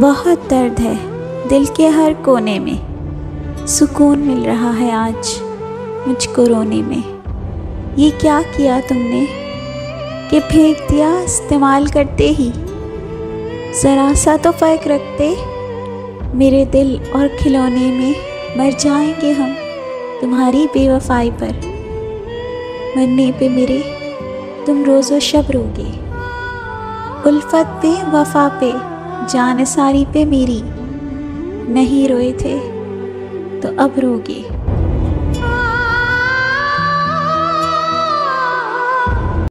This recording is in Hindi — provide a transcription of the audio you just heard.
बहुत दर्द है दिल के हर कोने में, सुकून मिल रहा है आज मुझको रोने में। ये क्या किया तुमने कि फेंक दिया इस्तेमाल करते ही, ज़रा सा तो फ़र्क रखते मेरे दिल और खिलौने में। मर जाएंगे हम तुम्हारी बेवफाई पर, मरने पे मेरे तुम रोज़ो शब रोगे। उल्फत पे वफा पे जान सारी पे मेरी, नहीं रोए थे तो अब रोगे।